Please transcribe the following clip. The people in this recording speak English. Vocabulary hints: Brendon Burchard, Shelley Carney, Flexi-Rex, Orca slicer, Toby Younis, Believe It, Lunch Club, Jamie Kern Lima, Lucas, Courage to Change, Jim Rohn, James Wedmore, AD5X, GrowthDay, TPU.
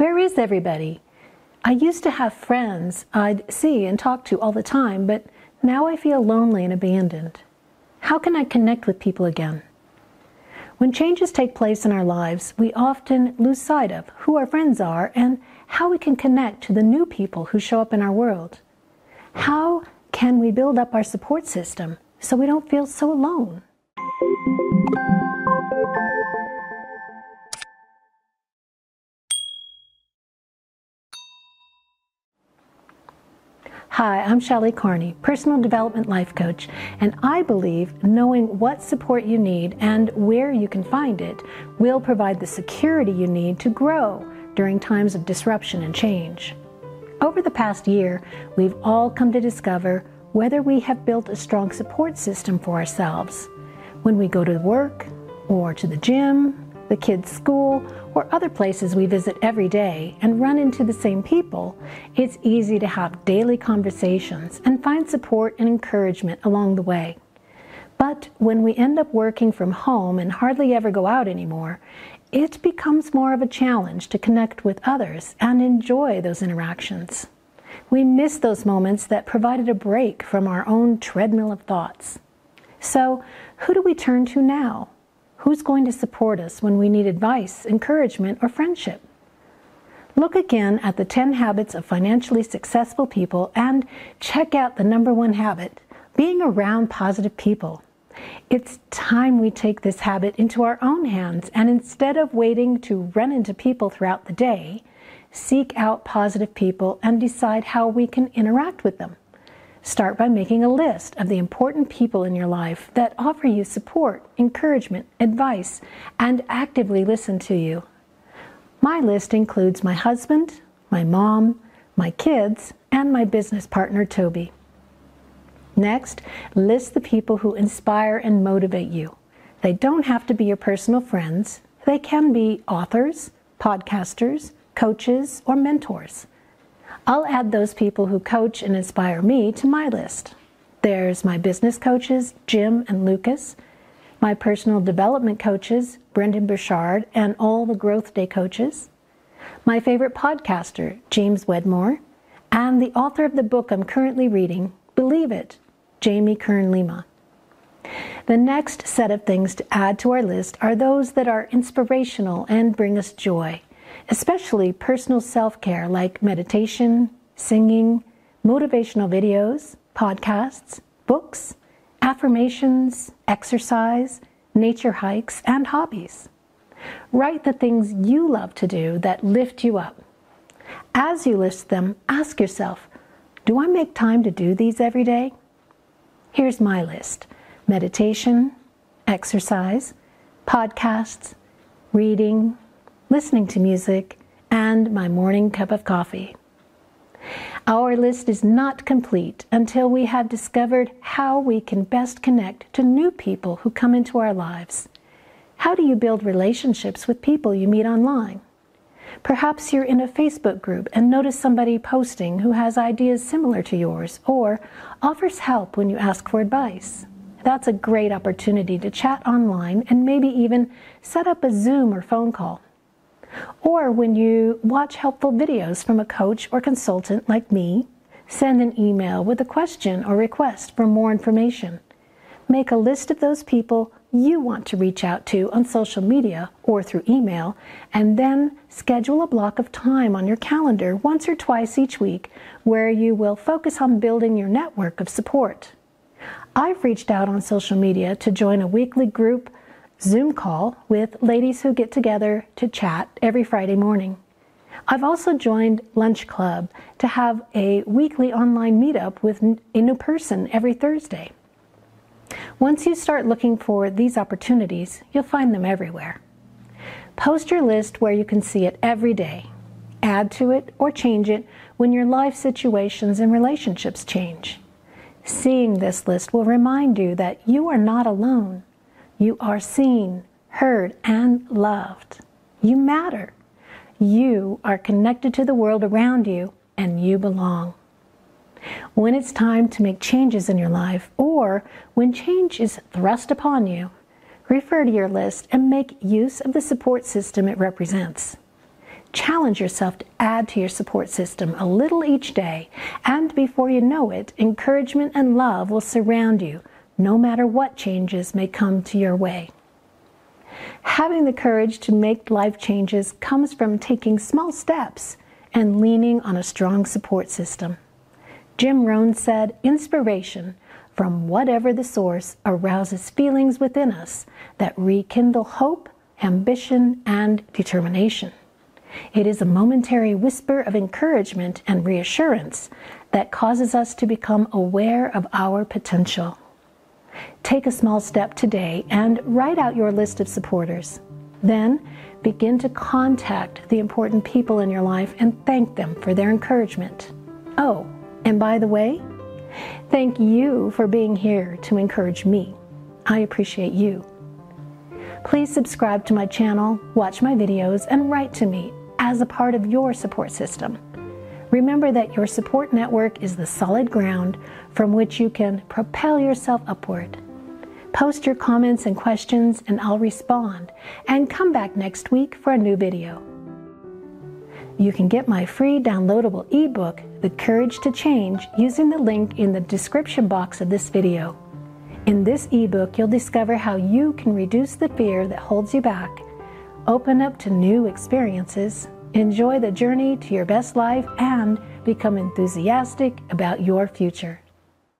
Where is everybody? I used to have friends I'd see and talk to all the time, but now I feel lonely and abandoned. How can I connect with people again? When changes take place in our lives, we often lose sight of who our friends are and how we can connect to the new people who show up in our world. How can we build up our support system so we don't feel so alone? Hi, I'm Shelley Carney, Personal Development Life Coach, and I believe knowing what support you need and where you can find it will provide the security you need to grow during times of disruption and change. Over the past year, we've all come to discover whether we have built a strong support system for ourselves. When we go to work, or to the gym, the kids' school, or other places we visit every day and run into the same people, it's easy to have daily conversations and find support and encouragement along the way. But when we end up working from home and hardly ever go out anymore, it becomes more of a challenge to connect with others and enjoy those interactions. We miss those moments that provided a break from our own treadmill of thoughts. So, who do we turn to now? Who's going to support us when we need advice, encouragement, or friendship? Look again at the 10 habits of financially successful people and check out the number 1 habit, being around positive people. It's time we take this habit into our own hands and instead of waiting to run into people throughout the day, seek out positive people and decide how we can interact with them. Start by making a list of the important people in your life that offer you support, encouragement, advice, and actively listen to you. My list includes my husband, my mom, my kids, and my business partner, Toby. Next, list the people who inspire and motivate you. They don't have to be your personal friends. They can be authors, podcasters, coaches, or mentors. I'll add those people who coach and inspire me to my list. There's my business coaches, Jim and Lucas, my personal development coaches, Brendon Burchard, and all the GrowthDay coaches, my favorite podcaster, James Wedmore, and the author of the book I'm currently reading, Believe It, Jamie Kern Lima. The next set of things to add to our list are those that are inspirational and bring us joy. Especially personal self-care like meditation, singing, motivational videos, podcasts, books, affirmations, exercise, nature hikes, and hobbies. Write the things you love to do that lift you up. As you list them, ask yourself, do I make time to do these every day? Here's my list: meditation, exercise, podcasts, reading, listening to music, and my morning cup of coffee. Our list is not complete until we have discovered how we can best connect to new people who come into our lives. How do you build relationships with people you meet online? Perhaps you're in a Facebook group and notice somebody posting who has ideas similar to yours or offers help when you ask for advice. That's a great opportunity to chat online and maybe even set up a Zoom or phone call. Or when you watch helpful videos from a coach or consultant like me, send an email with a question or request for more information. Make a list of those people you want to reach out to on social media or through email, and then schedule a block of time on your calendar once or twice each week where you will focus on building your network of support. I've reached out on social media to join a weekly group Zoom call with ladies who get together to chat every Friday morning. I've also joined Lunch Club to have a weekly online meetup with a new person every Thursday. Once you start looking for these opportunities, you'll find them everywhere. Post your list where you can see it every day. Add to it or change it when your life situations and relationships change. Seeing this list will remind you that you are not alone. You are seen, heard, and loved. You matter. You are connected to the world around you, and you belong. When it's time to make changes in your life, or when change is thrust upon you, refer to your list and make use of the support system it represents. Challenge yourself to add to your support system a little each day, and before you know it, encouragement and love will surround you, no matter what changes may come to your way. Having the courage to make life changes comes from taking small steps and leaning on a strong support system. Jim Rohn said, "Inspiration from whatever the source arouses feelings within us that rekindle hope, ambition, and determination. It is a momentary whisper of encouragement and reassurance that causes us to become aware of our potential." Take a small step today and write out your list of supporters. Then begin to contact the important people in your life and thank them for their encouragement. Oh, and by the way, thank you for being here to encourage me. I appreciate you. Please subscribe to my channel, watch my videos, and write to me as a part of your support system. Remember that your support network is the solid ground from which you can propel yourself upward. Post your comments and questions and I'll respond, and come back next week for a new video. You can get my free downloadable ebook, The Courage to Change, using the link in the description box of this video. In this ebook, you'll discover how you can reduce the fear that holds you back, open up to new experiences, enjoy the journey to your best life, and become enthusiastic about your future.